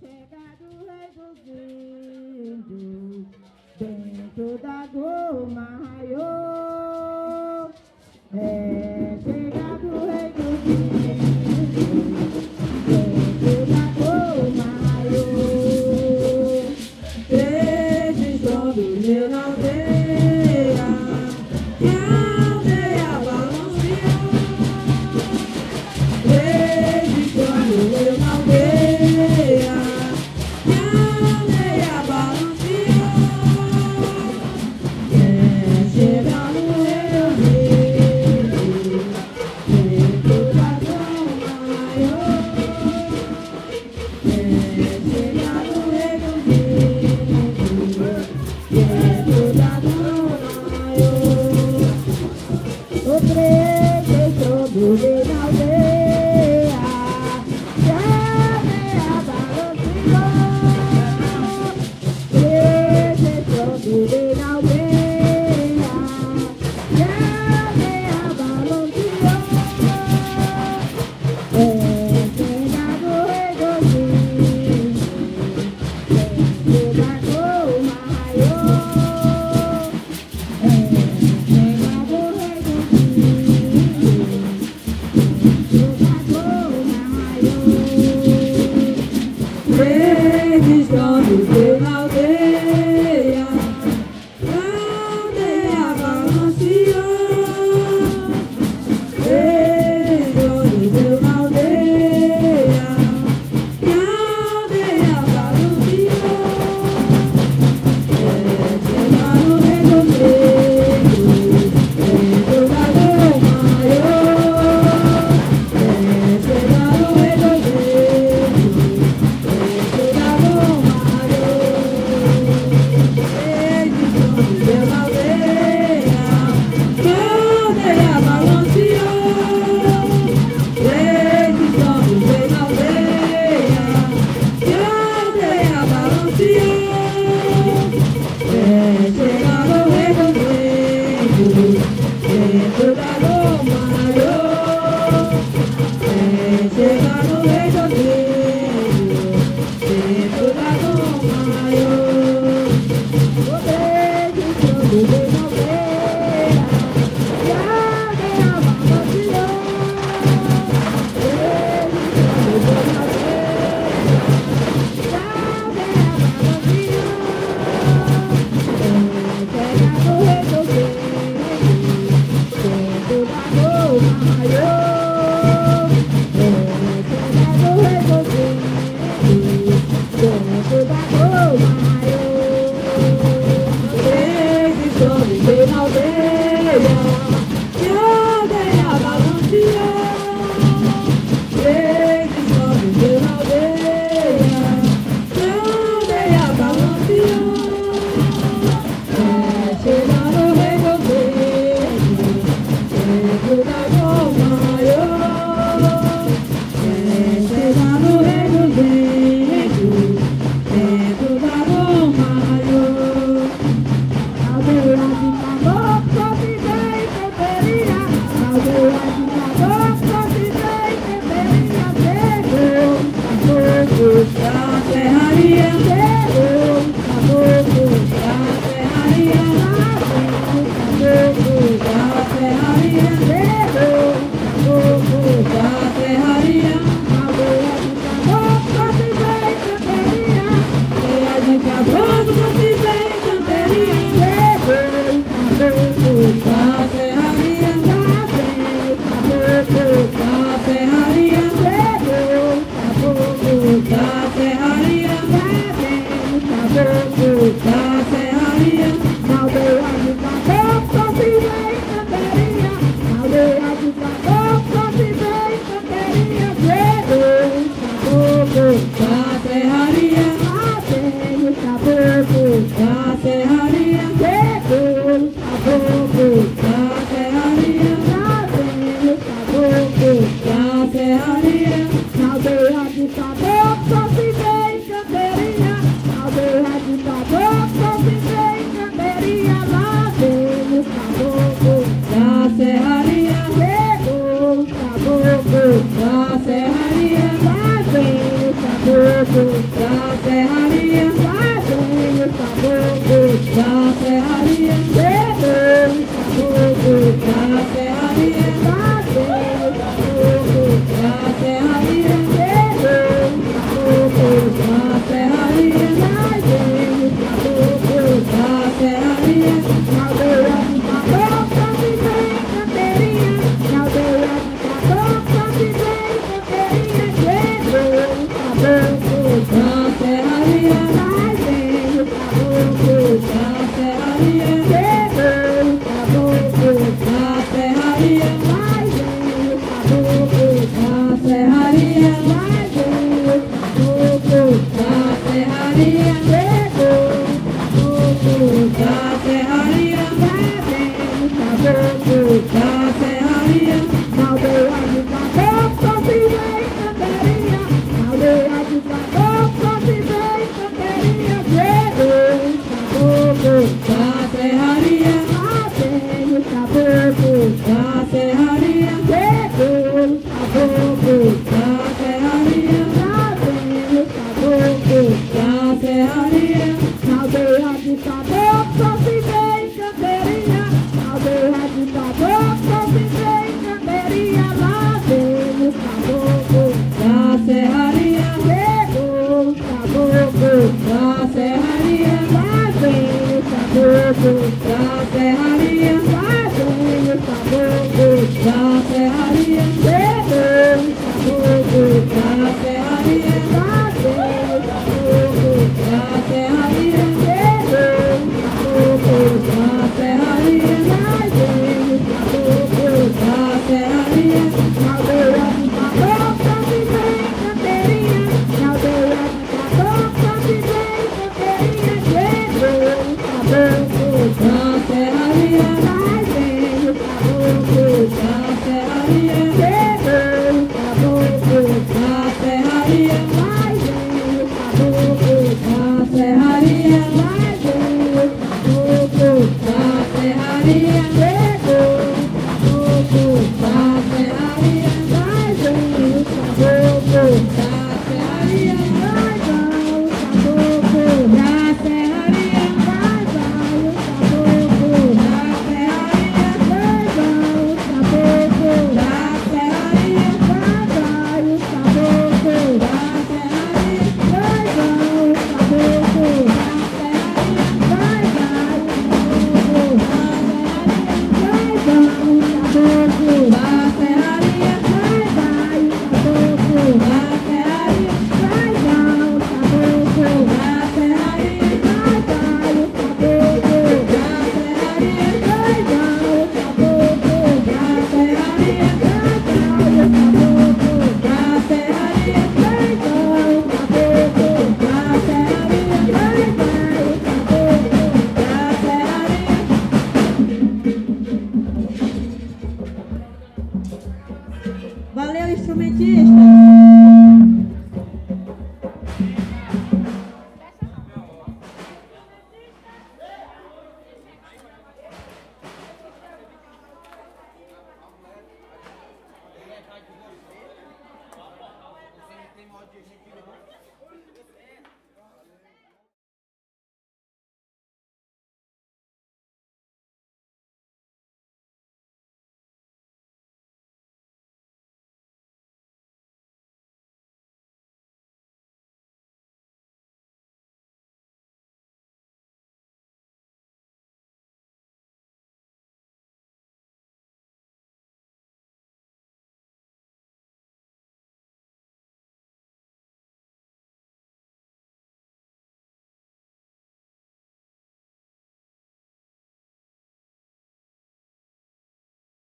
Chegado reduzindo dentro da goma raiou. Chegado reduzindo dentro da goma raiou. Desde quando meu não Valeu, instrumentista!